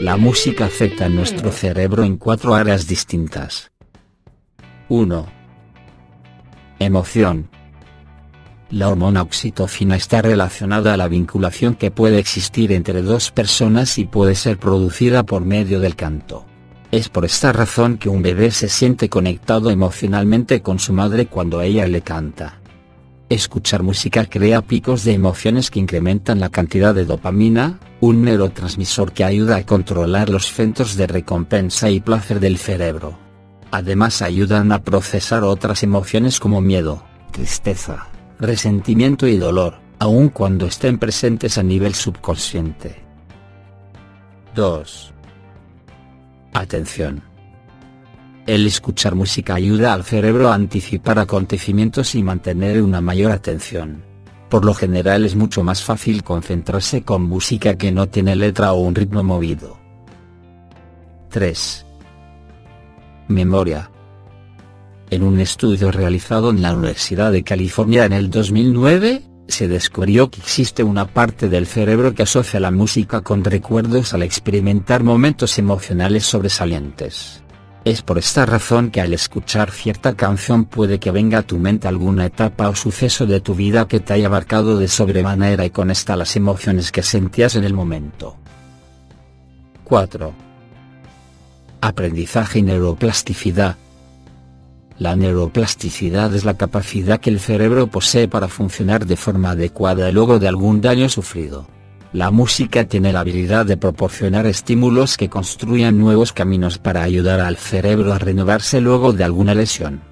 La música afecta a nuestro cerebro en 4 áreas distintas. 1. Emoción. La hormona oxitocina está relacionada a la vinculación que puede existir entre dos personas y puede ser producida por medio del canto. Es por esta razón que un bebé se siente conectado emocionalmente con su madre cuando ella le canta. Escuchar música crea picos de emociones que incrementan la cantidad de dopamina, un neurotransmisor que ayuda a controlar los centros de recompensa y placer del cerebro. Además ayudan a procesar otras emociones como miedo, tristeza, resentimiento y dolor, aun cuando estén presentes a nivel subconsciente. 2. Atención. El escuchar música ayuda al cerebro a anticipar acontecimientos y mantener una mayor atención. Por lo general es mucho más fácil concentrarse con música que no tiene letra o un ritmo movido. 3. Memoria. En un estudio realizado en la Universidad de California en el 2009, se descubrió que existe una parte del cerebro que asocia la música con recuerdos al experimentar momentos emocionales sobresalientes. Es por esta razón que al escuchar cierta canción puede que venga a tu mente alguna etapa o suceso de tu vida que te haya marcado de sobremanera y con esta las emociones que sentías en el momento. 4. Aprendizaje y neuroplasticidad. La neuroplasticidad es la capacidad que el cerebro posee para funcionar de forma adecuada luego de algún daño sufrido. La música tiene la habilidad de proporcionar estímulos que construyan nuevos caminos para ayudar al cerebro a renovarse luego de alguna lesión.